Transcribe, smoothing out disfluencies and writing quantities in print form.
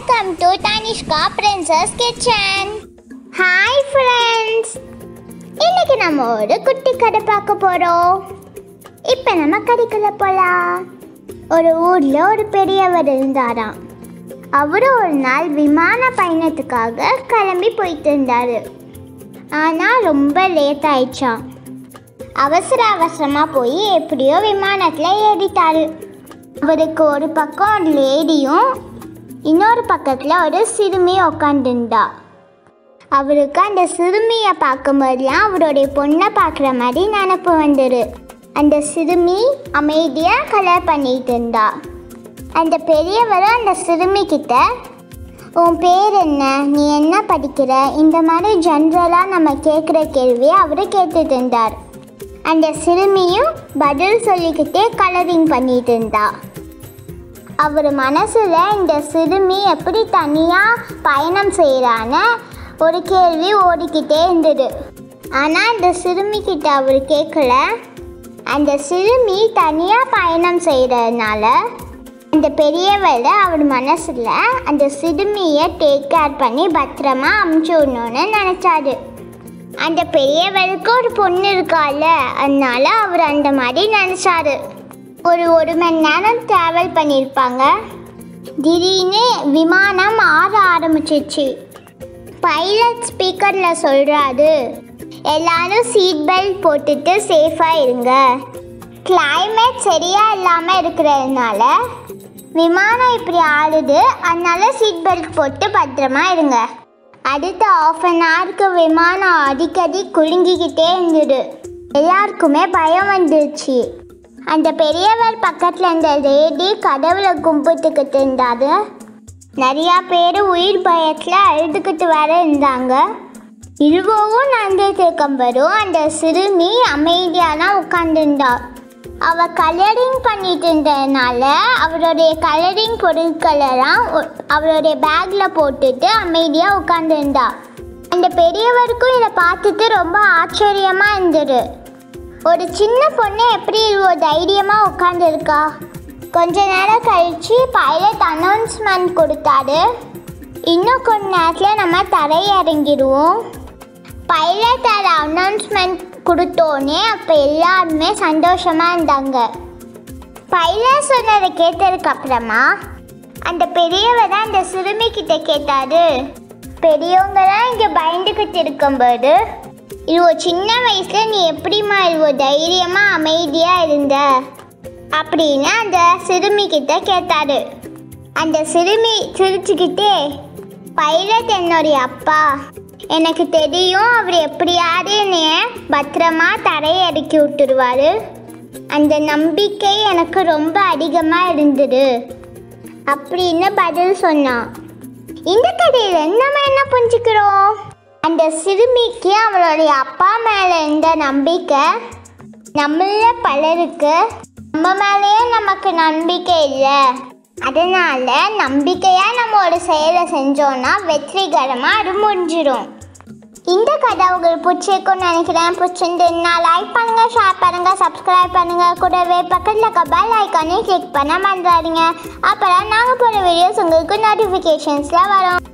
Welcome to Tanishka Princess Kitchen. Hi friends. இன்னைக்கு நம்ம ஒரு குட்டி கடை பார்க்க போறோம். இப்போ நம்ம கடைக்குள்ள போலாம். ஒரு ஊர்ல ஒரு பெரியவர் இருந்தாராம். அவர் ஒரு நாள் விமான பயணத்துக்காக கிளம்பி போயிட்டு இருந்தாரு. ஆனா ரொம்ப லேட் ஆயிடுச்சாம். அவசர அவசரமா போய் எப்படியோ விமானத்துல ஏறிட்டாரு. அவருக்கு ஒரு பக்கம் லேடியும் இன்னொரு பக்கத்தில் ஒரு சிறுமி உட்காந்துருந்தா. அவருக்கு அந்த சிறுமியை பார்க்கும்போதுலாம் அவருடைய பொண்ணை பார்க்குற மாதிரி நினப்பு வந்துரு. அந்த சிறுமி அமைதியாக கலர் பண்ணிகிட்டு இருந்தா. அந்த பெரியவரும் அந்த சிறுமிக்கிட்ட, உன் பேர் என்ன, நீ என்ன படிக்கிற, இந்த மாதிரி ஜென்ரலாக நம்ம கேட்குற கேள்வியை அவர் கேட்டுட்டு இருந்தார். அந்த சிறுமியும் பதில் சொல்லிக்கிட்டே கலரிங் பண்ணிகிட்டு இருந்தா. அவர் மனசில் இந்த சிறுமி எப்படி தனியாக பயணம் செய்கிறான்னு ஒரு கேள்வி ஓடிக்கிட்டே இருந்தது. ஆனால் இந்த சிறுமிக்கிட்ட அவர் கேட்கல. அந்த சிறுமி தனியாக பயணம் செய்கிறதுனால அந்த பெரியவர் அவர் மனசில் அந்த சிறுமியை டேக் கேர் பண்ணி பத்திரமா அமுச்சு விடணும்னு நினச்சாரு. அந்த பெரியவருக்கு ஒரு பொண்ணு இருக்கால, அதனால அவர் அந்த மாதிரி நினச்சாரு. ஒரு மணி நேரம் ட்ராவல் பண்ணியிருப்பாங்க. திடீர்னு விமானம் ஆற ஆரம்பிச்சிச்சு. பைலட் ஸ்பீக்கரில் சொல்கிறாரு, எல்லாரும் சீட் பெல்ட் போட்டுட்டு சேஃபாக இருங்க. கிளைமேட் சரியாக இல்லாமல் இருக்கிறதுனால விமானம் இப்படி ஆடுது, அதனால சீட் பெல்ட் போட்டு பத்திரமா இருங்க. அடுத்த ½ hour விமானம் அடிக்கடி குலுங்கிக்கிட்டே இருந்தது. எல்லாருக்குமே பயம் வந்துடுச்சு. அந்த பெரியவர் பக்கத்தில் அந்த லேடி கடவுளை கும்பிட்டுக்கிட்டு இருந்தாரு. நிறையா பேர் உயிர் பயத்தில் அழுதுகிட்டு வர இருந்தாங்க. இவ்வளவும் நடந்துட்டு இருக்கும்போதும் அந்த சிறுமி அமைதியாக தான் உட்காந்துருந்தா. அவள் கலரிங் பண்ணிட்டு இருந்ததுனால அவளுடைய கலரிங் பொருட்களெல்லாம் அவளுடைய பேக்கில் போட்டுட்டு அமைதியாக உட்காந்துருந்தா. அந்த பெரியவருக்கும் இதை பார்த்துட்டு ரொம்ப ஆச்சரியமாக இருந்தது. ஒரு சின்ன பொண்ணு எப்படி இவ்வளோ தைரியமாக உட்காந்துருக்கா? கொஞ்ச நேரம் கழித்து பைலட் அனௌன்ஸ்மெண்ட் கொடுத்தாரு, இன்னும் கொஞ்ச நேரத்தில் நம்ம தரையிறங்கிடுவோம். பைலட் அதை அனௌன்ஸ்மெண்ட் கொடுத்தோன்னே அப்போ எல்லாருமே சந்தோஷமாக இருந்தாங்க. பைலட் சொன்னதை கேட்டதுக்கப்புறமா அந்த பெரியவர் தான் அந்த சிறுமிக்கிட்ட கேட்டாரு, பெரியவங்களாம் இங்கே பயந்துக்கிட்டு இருக்கும்போது இவ்வளோ சின்ன வயசில் நீ எப்படிமா இவ்வளோ தைரியமாக அமைதியாக இருந்த அப்படின்னு அந்த சிறுமிக்கிட்ட கேட்டார். அந்த சிறுமி சிரிச்சுக்கிட்டே, பைலட் என்னுடைய அப்பா, எனக்கு தெரியும் அவர் எப்படியாவது என்னை பத்திரமா தரையை இறக்கி விட்டுருவார். அந்த நம்பிக்கை எனக்கு ரொம்ப அதிகமாக இருந்தது அப்படின்னு பதில் சொன்னான். இந்த கதையிலேருந்து நம்ம என்ன புரிஞ்சுக்கிறோம்? அந்த சிறுமிக்கு அவளுடைய அப்பா மேலே இருந்த நம்பிக்கை நம்மள பலருக்கு நம்ம மேலேயே நமக்கு நம்பிக்கை இல்லை. அதனால நம்பிக்கையாக நம்ம ஒரு செயலை செஞ்சோன்னா வெற்றிகரமாக அது முடிஞ்சிடும். இந்த கதை உங்களுக்கு பிடிச்சிருக்கும்னு நினைக்கிறேன். பிடிச்சிருந்ததுன்னா லைக் பண்ணுங்கள், ஷேர் பண்ணுங்கள், சப்ஸ்கிரைப் பண்ணுங்கள். கூடவே பக்கத்தில் பெல் ஐக்கானே கிளிக் பண்ண மறந்துடாதீங்க. அப்புறம் நாங்கள் போகிற வீடியோஸ் உங்களுக்கு நோட்டிஃபிகேஷன்ஸில் வரும்.